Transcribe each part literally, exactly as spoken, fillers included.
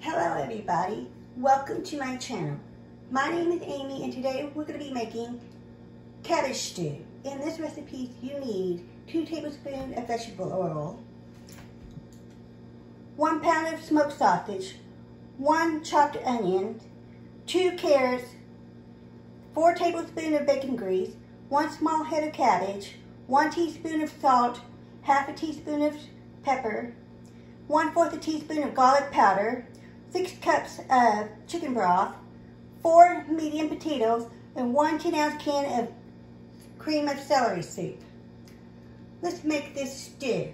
Hello everybody, welcome to my channel. My name is Amy and today we're going to be making cabbage stew. In this recipe you need two tablespoons of vegetable oil, one pound of smoked sausage, one chopped onion, two carrots, four tablespoons of bacon grease, one small head of cabbage, one teaspoon of salt, half a teaspoon of pepper, one fourth a teaspoon of garlic powder, six cups of chicken broth, four medium potatoes, and one ten ounce can of cream of celery soup. Let's make this stew.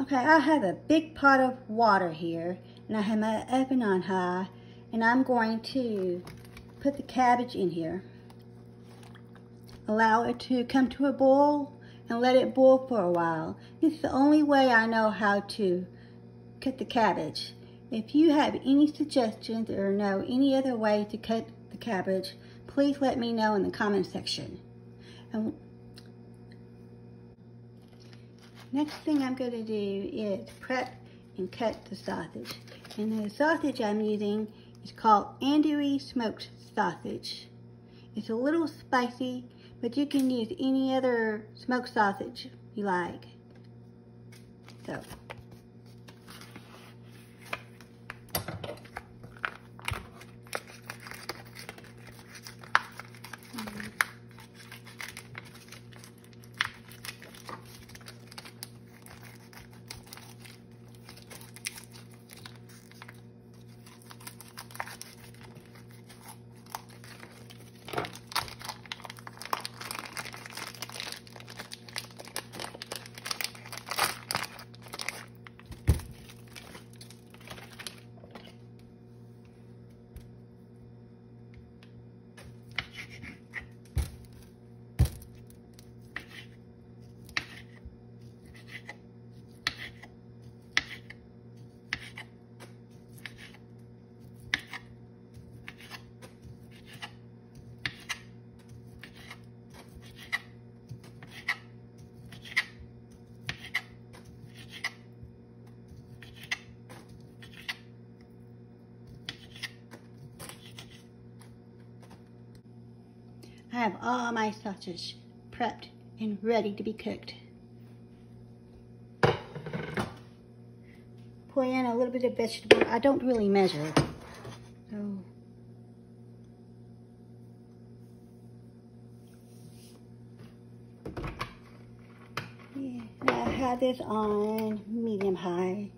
Okay, I have a big pot of water here, and I have my oven on high, and I'm going to put the cabbage in here. Allow it to come to a boil and let it boil for a while. This is the only way I know how to cut the cabbage. If you have any suggestions or know any other way to cut the cabbage, please let me know in the comment section. And next thing I'm going to do is prep and cut the sausage. And the sausage I'm using is called Andouille smoked sausage. It's a little spicy, but you can use any other smoked sausage you like. So, I have all my sausage prepped and ready to be cooked. Pour in a little bit of vegetable. I don't really measure. So. Yeah, I have this on medium high.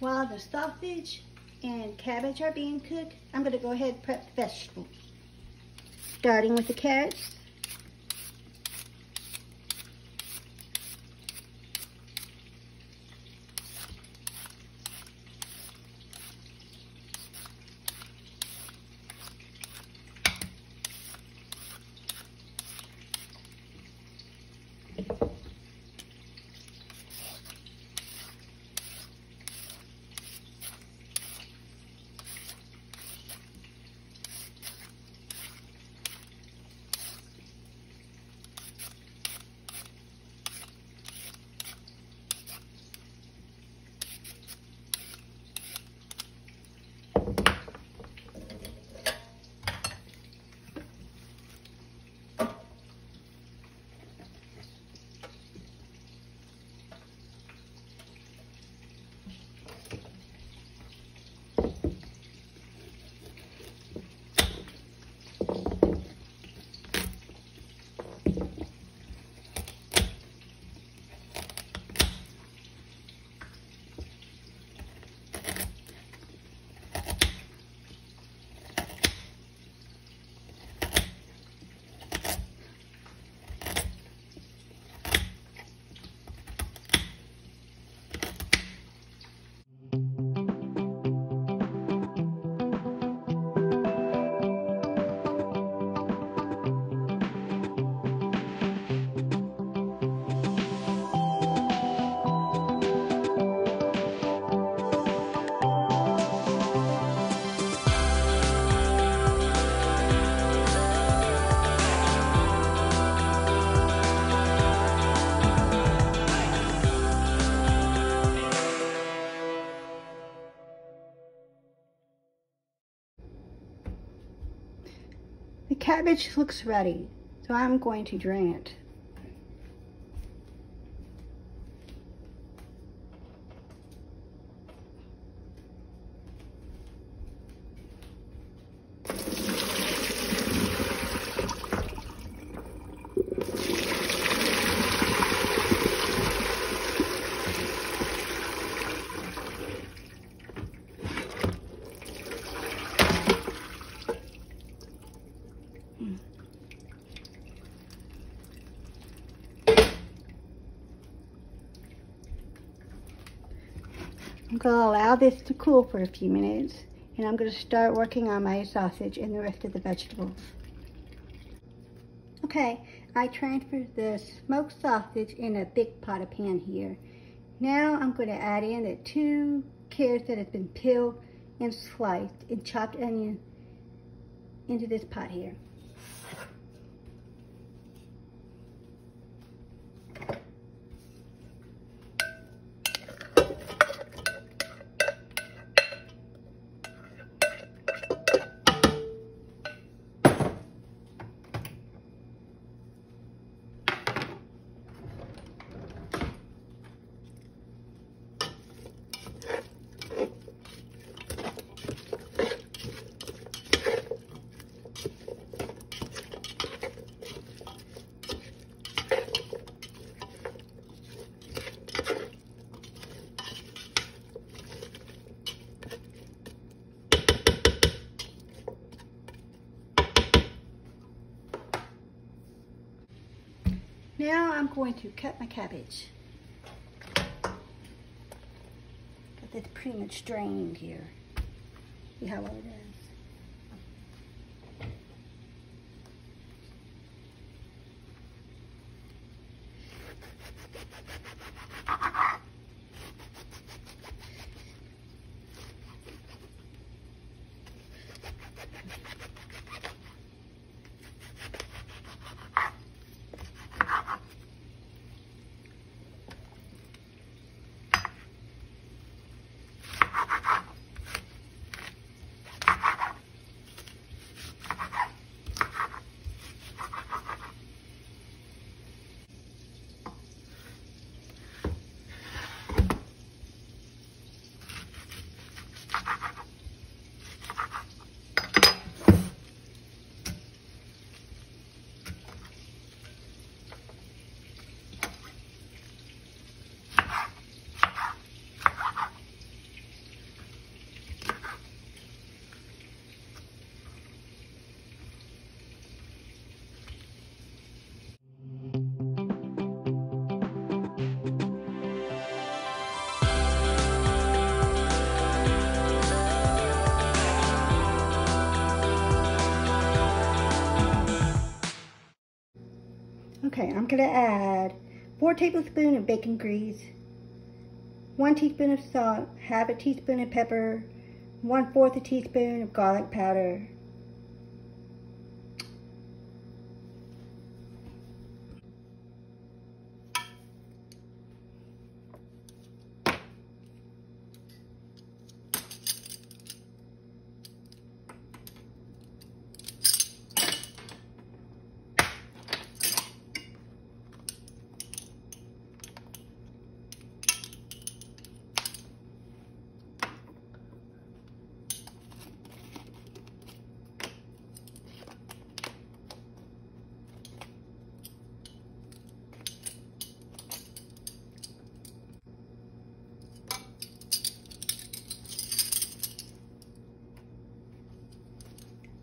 While the sausage and cabbage are being cooked, I'm going to go ahead and prep the vegetables. Starting with the carrots. cabbage looks ready, so I'm going to drain it. I'm going to allow this to cool for a few minutes, and I'm going to start working on my sausage and the rest of the vegetables. Okay, I transferred the smoked sausage in a big pot of pan here. Now I'm going to add in the two carrots that have been peeled and sliced and chopped onion into this pot here. Now I'm going to cut my cabbage. But it's pretty much drained here. See how well it is. Okay, I'm going to add four tablespoons of bacon grease, one teaspoon of salt, half a teaspoon of pepper, one fourth a teaspoon of garlic powder.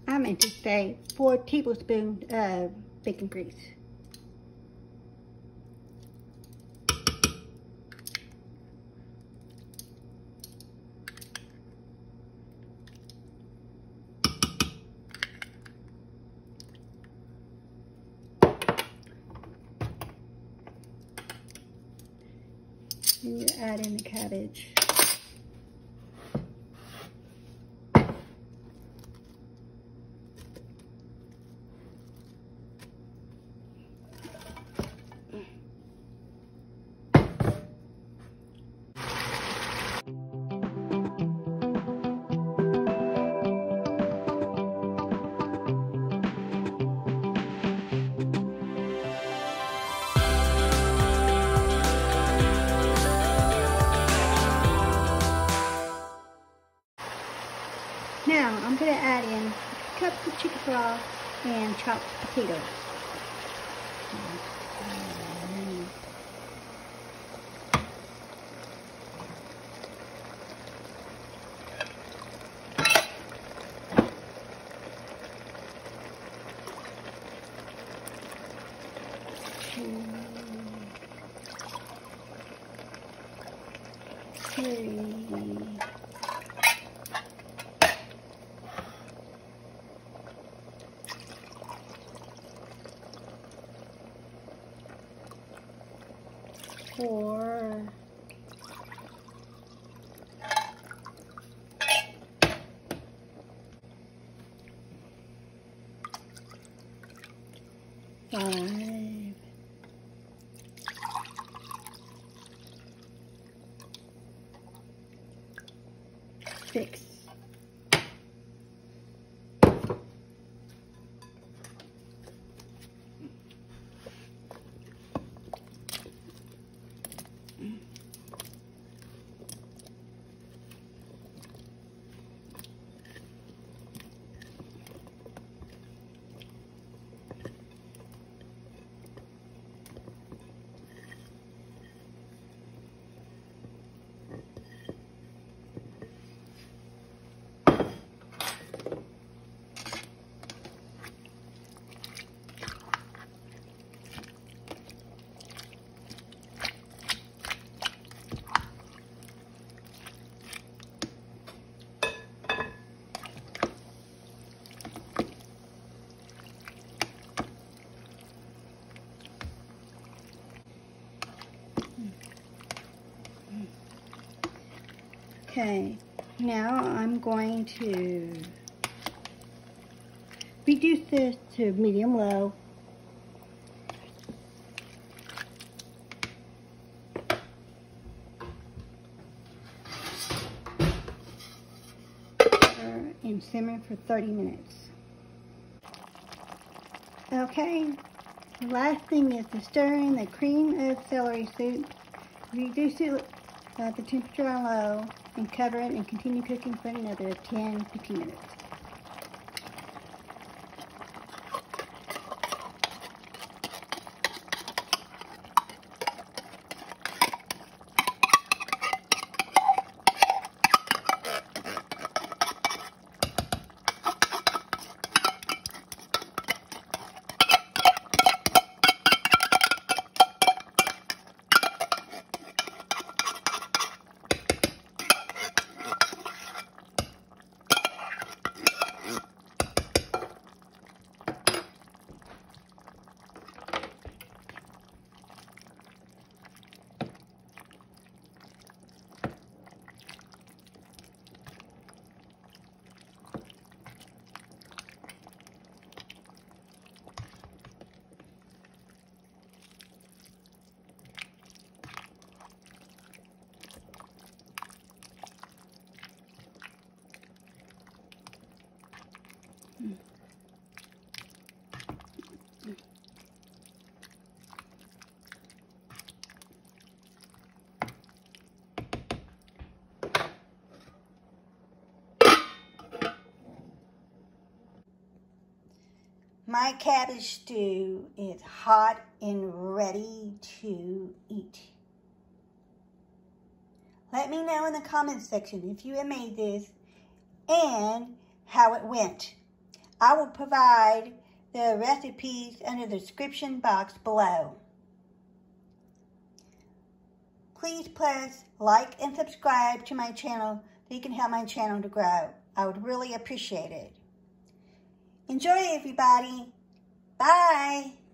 I'm going to say four tablespoons of bacon grease. And you add in the cabbage. chicken slaw, and chopped potatoes. Two, three. Four, five, six, Okay, now I'm going to reduce this to medium-low. And simmer for thirty minutes. Okay, the last thing is to stir in the cream of celery soup. Reduce it Uh, the temperature on low, and cover it and continue cooking for another ten to fifteen minutes. My cabbage stew is hot and ready to eat. Let me know in the comments section if you have made this and how it went. I will provide the recipes under the description box below. Please press like and subscribe to my channel so you can help my channel to grow. I would really appreciate it. Enjoy, everybody. Bye.